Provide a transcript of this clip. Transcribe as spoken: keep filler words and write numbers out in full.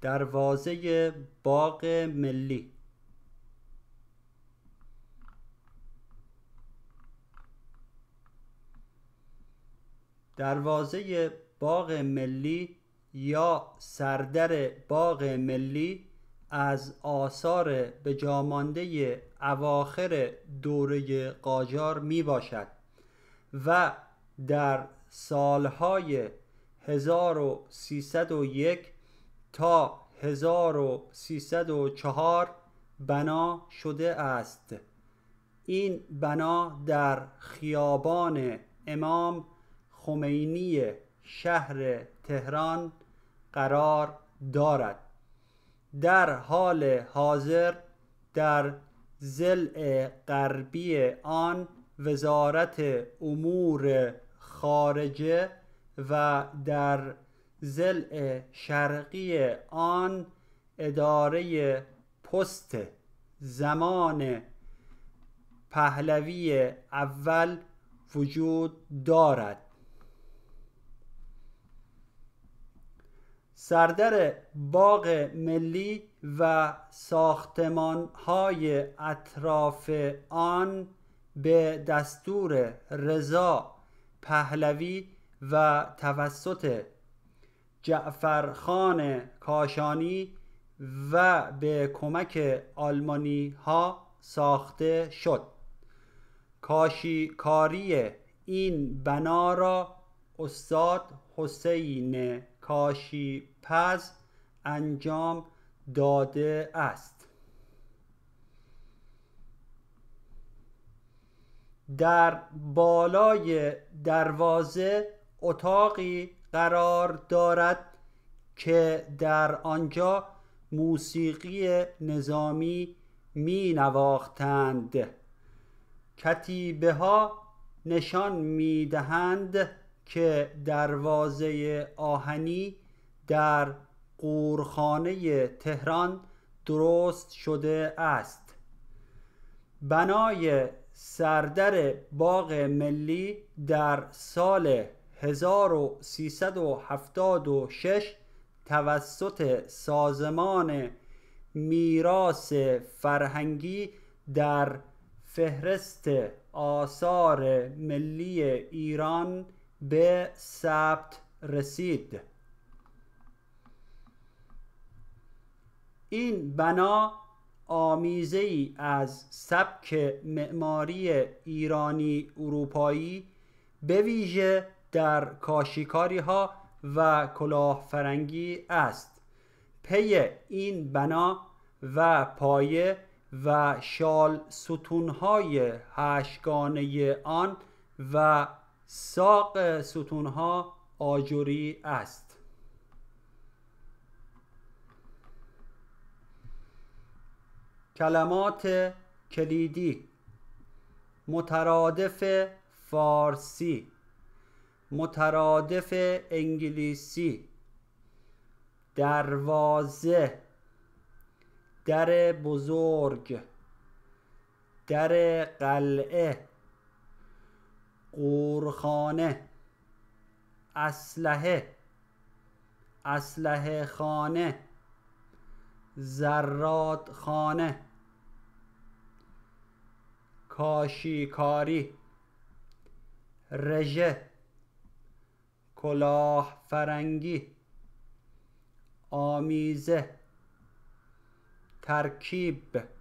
دروازه باغ ملی. دروازه باغ ملی یا سردر باغ ملی از آثار بجامانده اواخر دوره قاجار می باشد و در سالهای هزار و سیصد و یک تا هزار و سیصد و چهار بنا شده است. این بنا در خیابان امام خمینی شهر تهران قرار دارد. در حال حاضر در ضلع غربی آن وزارت امور خارجه و در ضلع شرقی آن اداره پست. زمان پهلوی اول وجود دارد. سردر باغ ملی و ساختمان‌های اطراف آن به دستور رضا پهلوی و توسط جعفرخان کاشانی و به کمک آلمانی ها ساخته شد. کاشیکاری این بنا را استاد حسین کاشی پز انجام داده است. در بالای دروازه اتاقی قرار دارد که در آنجا موسیقی نظامی می نواختند. کتیبه ها نشان می دهند که دروازه آهنی در قورخانه تهران درست شده است. بنای سردر باغ ملی در سال هزار و سیصد و هفتاد و شش توسط سازمان میراث فرهنگی در فهرست آثار ملی ایران به ثبت رسید. این بنا آمیزه‌ای از سبک معماری ایرانی اروپایی به ویژه در کاشیکاری ها و کلاهفرنگی است. پی این بنا و پایه و شال ستونهای هشتگانه آن و ساق ستونها آجری است. کلمات کلیدی: مترادف فارسی، مترادف انگلیسی، دروازه، در بزرگ، در قلعه، قورخانه، اسلحه، اسلحه خانه، زرادخانه، کاشیکاری، رژه، کلاه فرنگی، آمیزه، ترکیب.